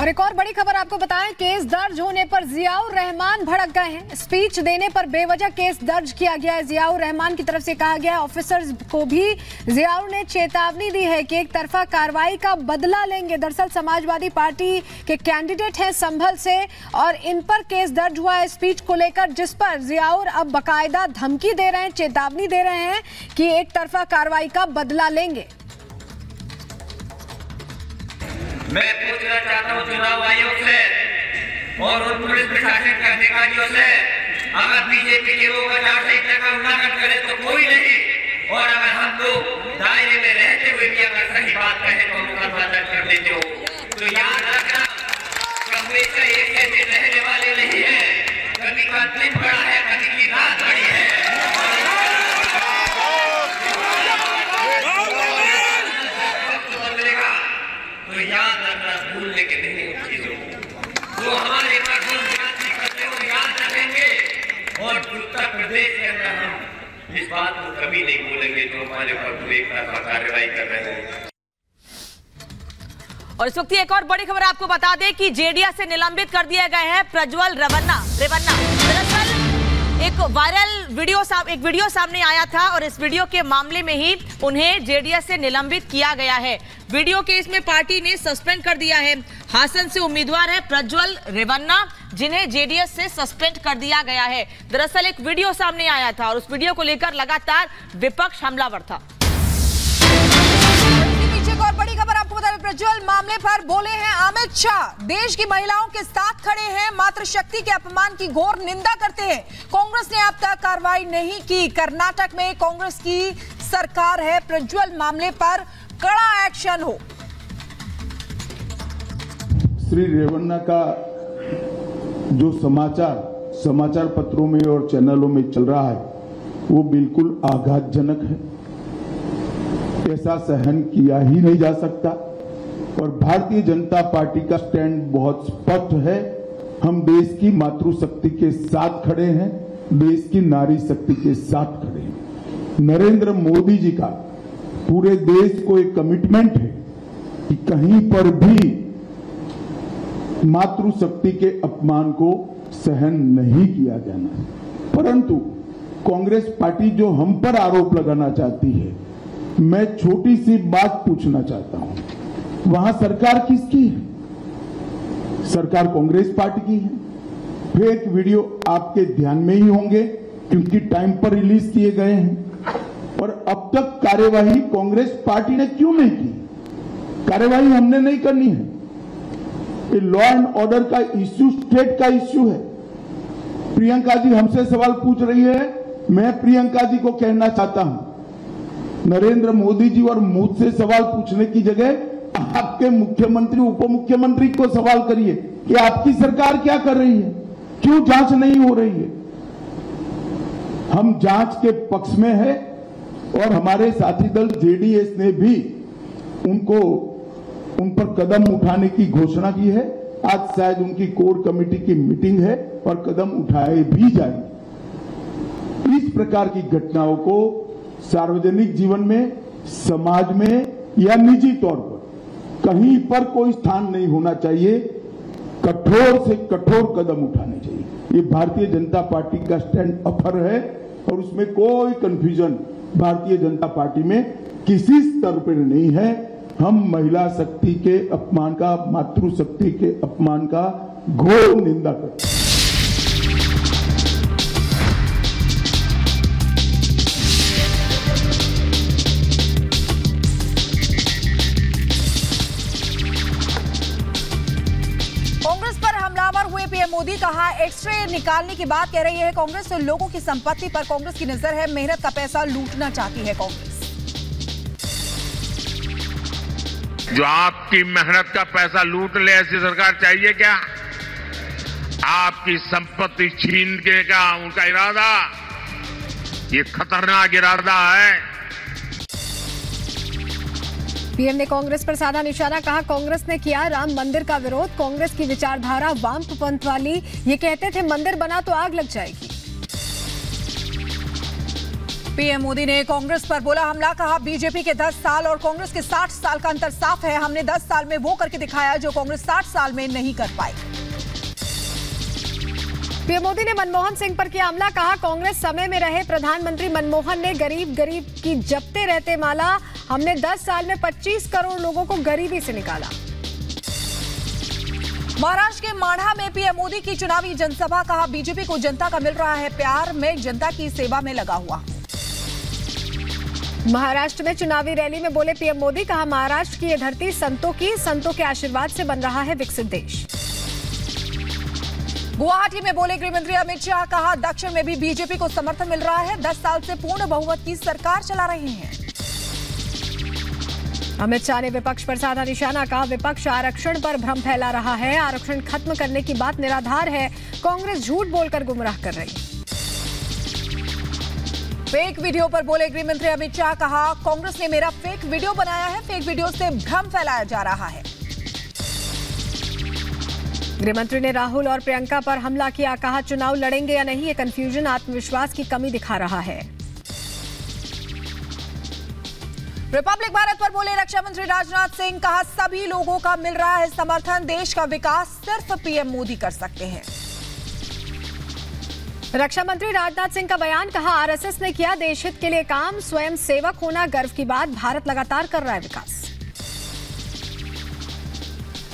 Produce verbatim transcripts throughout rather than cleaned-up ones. और एक और बड़ी खबर आपको बताएं, केस दर्ज होने पर जियाउर रहमान भड़क गए हैं। स्पीच देने पर बेवजह केस दर्ज किया गया है। जियाउर रहमान की तरफ से कहा गया है, ऑफिसर्स को भी जियाउर ने चेतावनी दी है कि एक तरफा कार्रवाई का बदला लेंगे। दरअसल समाजवादी पार्टी के कैंडिडेट हैं संभल से और इन पर केस दर्ज हुआ है स्पीच को लेकर, जिस पर जियाउर अब बाकायदा धमकी दे रहे हैं, चेतावनी दे रहे हैं कि एक तरफा कार्रवाई का बदला लेंगे। मैं पूछना चाहता हूँ चुनाव आयोग से और उन पुलिस प्रशासन के अधिकारियों से, अगर बीजेपी के लोग आचार संहिता का उल्लंघन करें तो कोई नहीं, और अगर हम लोग दायरे में रहते हुए भी अगर सही बात कहें तो उनका साझा कर देते हो तो याद रखना, हमेशा एक जैसे रहने वाले नहीं है। कभी का दिन बड़ा है, कभी की रात बड़ी है। याद रखना, भूलने के नहीं चीजों जो हमारे पास करते हो याद रखेंगे, और उत्तर प्रदेश के अंदर हम इस बात को कभी नहीं भूलेंगे जो हमारे ऊपर एक तरफा कार्रवाई कर रहे हैं। और इस वक्त एक और बड़ी खबर आपको बता दें कि जेडीएस से निलंबित कर दिए गए हैं प्रज्वल रवन्ना रवन्ना दरअसल एक वायरल वीडियो एक वीडियो सामने आया था और इस वीडियो के मामले में ही उन्हें जेडीएस से निलंबित किया गया है। वीडियो केस में पार्टी ने सस्पेंड कर दिया है। हासन से उम्मीदवार है प्रज्वल रवन्ना, जिन्हें जेडीएस से सस्पेंड कर दिया गया है। दरअसल एक वीडियो सामने आया था और उस वीडियो को लेकर लगातार विपक्ष हमलावर था। और बड़ी खबर आपको बता दें, प्रज्वल मामले पर बोले हैं अमित शाह, देश की महिलाओं के साथ खड़े हैं, मातृशक्ति के अपमान की घोर निंदा करते हैं। कांग्रेस ने अब तक कार्रवाई नहीं की। कर्नाटक में कांग्रेस की सरकार है, प्रज्वल मामले पर कड़ा एक्शन हो। श्री रेवन्ना का जो समाचार समाचार पत्रों में और चैनलों में चल रहा है वो बिल्कुल आघातजनक है। ऐसा सहन किया ही नहीं जा सकता और भारतीय जनता पार्टी का स्टैंड बहुत स्पष्ट है। हम देश की मातृशक्ति के साथ खड़े हैं, देश की नारी शक्ति के साथ खड़े हैं। नरेंद्र मोदी जी का पूरे देश को एक कमिटमेंट है कि कहीं पर भी मातृशक्ति के अपमान को सहन नहीं किया जाना। परंतु कांग्रेस पार्टी जो हम पर आरोप लगाना चाहती है, मैं छोटी सी बात पूछना चाहता हूं, वहां सरकार किसकी है? सरकार कांग्रेस पार्टी की है। फेक वीडियो आपके ध्यान में ही होंगे क्योंकि टाइम पर रिलीज किए गए हैं। और अब तक कार्यवाही कांग्रेस पार्टी ने क्यों नहीं की? कार्यवाही हमने नहीं करनी है। ये लॉ एंड ऑर्डर का इश्यू स्टेट का इश्यू है। प्रियंका जी हमसे सवाल पूछ रही है, मैं प्रियंका जी को कहना चाहता हूं, नरेंद्र मोदी जी और मुझसे सवाल पूछने की जगह आपके मुख्यमंत्री उप मुख्यमंत्री को सवाल करिए कि आपकी सरकार क्या कर रही है, क्यों जांच नहीं हो रही है। हम जांच के पक्ष में है और हमारे साथी दल जेडीएस ने भी उनको उन पर कदम उठाने की घोषणा की है। आज शायद उनकी कोर कमेटी की मीटिंग है और कदम उठाए भी जाएंगे। इस प्रकार की घटनाओं को सार्वजनिक जीवन में, समाज में या निजी तौर पर कहीं पर कोई स्थान नहीं होना चाहिए। कठोर से कठोर कदम उठाने चाहिए। ये भारतीय जनता पार्टी का स्टैंड अपर है और उसमें कोई कंफ्यूजन भारतीय जनता पार्टी में किसी स्तर पर नहीं है। हम महिला शक्ति के अपमान का, मातृ शक्ति के अपमान का घोर निंदा करते हैं। मोदी कहा, एक्सरे निकालने की बात कह रही है कांग्रेस, तो लोगों की संपत्ति पर कांग्रेस की नजर है, मेहनत का पैसा लूटना चाहती है कांग्रेस। जो आपकी मेहनत का पैसा लूट ले ऐसी सरकार चाहिए क्या? आपकी संपत्ति छीनने का उनका इरादा, ये खतरनाक इरादा है। पीएम ने कांग्रेस पर साधा निशाना, कहा कांग्रेस ने किया राम मंदिर का विरोध, कांग्रेस की विचारधारा वामपंथ वाली, ये कहते थे मंदिर बना तो आग लग जाएगी। पीएम मोदी ने कांग्रेस पर बोला हमला, कहा बीजेपी के दस साल और कांग्रेस के साठ साल का अंतर साफ है। हमने दस साल में वो करके दिखाया जो कांग्रेस साठ साल में नहीं कर पाई। पीएम मोदी ने मनमोहन सिंह पर किया हमला, कहा कांग्रेस समय में रहे प्रधानमंत्री मनमोहन ने गरीब गरीब की जपते रहते माला, हमने दस साल में पच्चीस करोड़ लोगों को गरीबी से निकाला। महाराष्ट्र के माढ़ा में पीएम मोदी की चुनावी जनसभा, कहा बीजेपी को जनता का मिल रहा है प्यार, में जनता की सेवा में लगा हुआ। महाराष्ट्र में चुनावी रैली में बोले पीएम मोदी, कहा महाराष्ट्र की ये धरती संतों की, संतों के आशीर्वाद से बन रहा है विकसित देश। गुवाहाटी में बोले गृह मंत्री अमित शाह, कहा दक्षिण में भी बीजेपी को समर्थन मिल रहा है, दस साल से पूर्ण बहुमत की सरकार चला रहे हैं। अमित शाह ने विपक्ष पर साधा निशाना, कहा विपक्ष आरक्षण पर भ्रम फैला रहा है, आरक्षण खत्म करने की बात निराधार है, कांग्रेस झूठ बोलकर गुमराह कर रही है। फेक वीडियो पर बोले गृह मंत्री अमित शाह, कहा कांग्रेस ने मेरा फेक वीडियो बनाया है, फेक वीडियो से भ्रम फैलाया जा रहा है। गृह मंत्री ने राहुल और प्रियंका पर हमला किया, कहा चुनाव लड़ेंगे या नहीं ये कंफ्यूजन आत्मविश्वास की कमी दिखा रहा है। रिपब्लिक भारत पर बोले रक्षा मंत्री राजनाथ सिंह, कहा सभी लोगों का मिल रहा है समर्थन, देश का विकास सिर्फ पीएम मोदी कर सकते हैं। रक्षा मंत्री राजनाथ सिंह का बयान, कहा आरएसएस ने किया देशहित के लिए काम, स्वयं सेवक होना गर्व की बात, भारत लगातार कर रहा है विकास।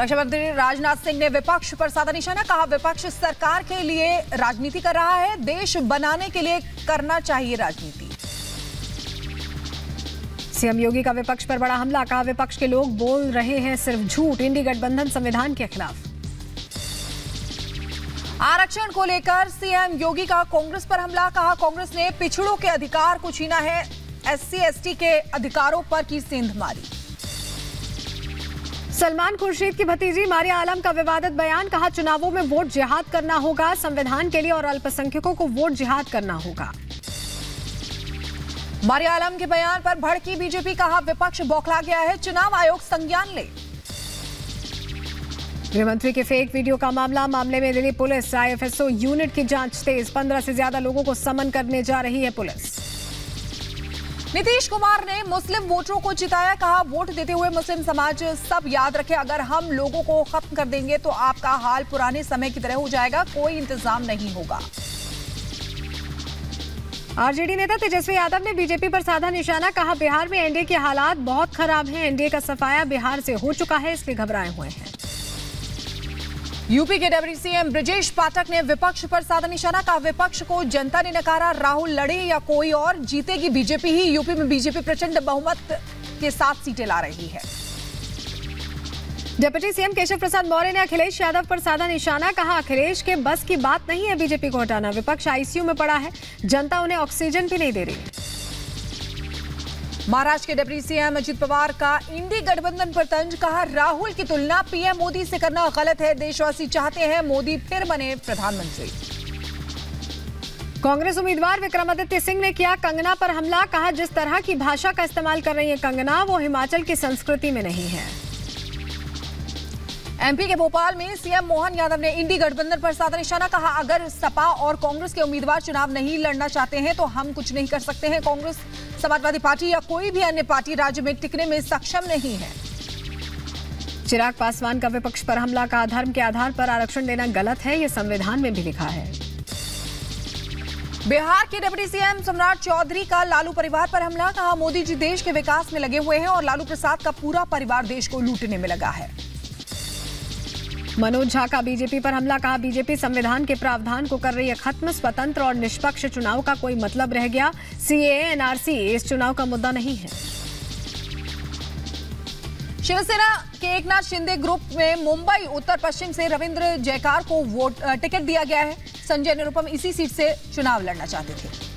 रक्षा मंत्री राजनाथ सिंह ने विपक्ष पर साधा निशाना, कहा विपक्ष सरकार के लिए राजनीति कर रहा है, देश बनाने के लिए करना चाहिए राजनीति। सीएम योगी का विपक्ष पर बड़ा हमला, कहा विपक्ष के लोग बोल रहे हैं सिर्फ झूठ, इंडी गठबंधन संविधान के खिलाफ। आरक्षण को लेकर सीएम योगी का कांग्रेस पर हमला, कहा कांग्रेस ने पिछड़ों के अधिकार को छीना है, एससी एसटी के अधिकारों पर की सेंध मारी। सलमान खुर्शीद की भतीजी मारिया आलम का विवादित बयान, कहा चुनावों में वोट जिहाद करना होगा, संविधान के लिए और अल्पसंख्यकों को वोट जिहाद करना होगा। मारिया आलम के बयान पर भड़की बीजेपी, कहा विपक्ष बौखला गया है, चुनाव आयोग संज्ञान ले। गृह मंत्री के फेक वीडियो का मामला, मामले में दिल्ली पुलिस आईएफएसओ यूनिट की जांच तेज, पंद्रह से ज्यादा लोगों को समन करने जा रही है पुलिस। नीतीश कुमार ने मुस्लिम वोटरों को चिताया, कहा वोट देते हुए मुस्लिम समाज सब याद रखे, अगर हम लोगों को खत्म कर देंगे तो आपका हाल पुराने समय की तरह हो जाएगा, कोई इंतजाम नहीं होगा। आरजेडी नेता तेजस्वी यादव ने बीजेपी पर साधा निशाना, कहा बिहार में एनडीए के हालात बहुत खराब हैं, एनडीए का सफाया बिहार से हो चुका है, इसलिए घबराए हुए हैं। यूपी के डेप्यूटी सीएम ब्रिजेश पाठक ने विपक्ष पर साधा निशाना, कहा विपक्ष को जनता ने नकारा, राहुल लड़े या कोई और, जीतेगी बीजेपी ही, यूपी में बीजेपी प्रचंड बहुमत के साथ सीटें ला रही है। डेप्यूटी सीएम केशव प्रसाद मौर्य ने अखिलेश यादव पर साधा निशाना, कहा अखिलेश के बस की बात नहीं है बीजेपी को हटाना, विपक्ष आईसीयू में पड़ा है, जनता उन्हें ऑक्सीजन भी नहीं दे रही। महाराष्ट्र के डेप्यूटी सीएम अजीत पवार का इंडी गठबंधन पर तंज, कहा राहुल की तुलना पीएम मोदी से करना गलत है, देशवासी चाहते हैं मोदी फिर बने प्रधानमंत्री। कांग्रेस उम्मीदवार विक्रमादित्य सिंह ने किया कंगना पर हमला, कहा जिस तरह की भाषा का इस्तेमाल कर रही है कंगना वो हिमाचल की संस्कृति में नहीं है। एमपी के भोपाल में सीएम मोहन यादव ने इंडी गठबंधन पर साधा निशाना, कहा अगर सपा और कांग्रेस के उम्मीदवार चुनाव नहीं लड़ना चाहते हैं तो हम कुछ नहीं कर सकते हैं, कांग्रेस समाजवादी पार्टी या कोई भी अन्य पार्टी राज्य में टिकने में सक्षम नहीं है। चिराग पासवान का विपक्ष पर हमला, कहा धर्म के आधार पर आरक्षण देना गलत है, ये संविधान में भी लिखा है। बिहार के डिप्टी सीएम सम्राट चौधरी का लालू परिवार पर हमला, कहा मोदी जी देश के विकास में लगे हुए हैं और लालू प्रसाद का पूरा परिवार देश को लूटने में लगा है। मनोज झा का बीजेपी पर हमला, कहा बीजेपी संविधान के प्रावधान को कर रही है खत्म, स्वतंत्र और निष्पक्ष चुनाव का कोई मतलब रह गया, सीएए एनआरसी इस चुनाव का मुद्दा नहीं है। शिवसेना के एकनाथ शिंदे ग्रुप में मुंबई उत्तर पश्चिम से रविंद्र जयकार को वोट टिकट दिया गया है, संजय निरुपम इसी सीट से चुनाव लड़ना चाहते थे।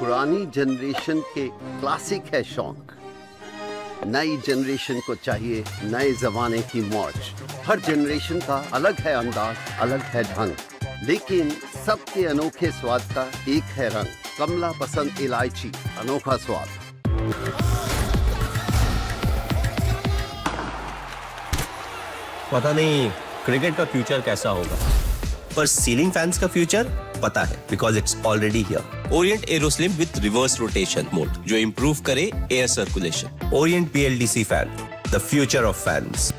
पुरानी जनरेशन के क्लासिक है शौक, नई जनरेशन को चाहिए नए जमाने की मौज। हर जनरेशन का अलग है अंदाज, अलग है ढंग, लेकिन सबके अनोखे स्वाद का एक है रंग। कमला पसंद इलायची, अनोखा स्वाद। पता नहीं क्रिकेट का फ्यूचर कैसा होगा, पर सीलिंग फैंस का फ्यूचर पता है, because it's already here. Orient Aeroslim with reverse rotation mode जो इम्प्रूव करे air circulation. Orient P L D C fan, the future of fans.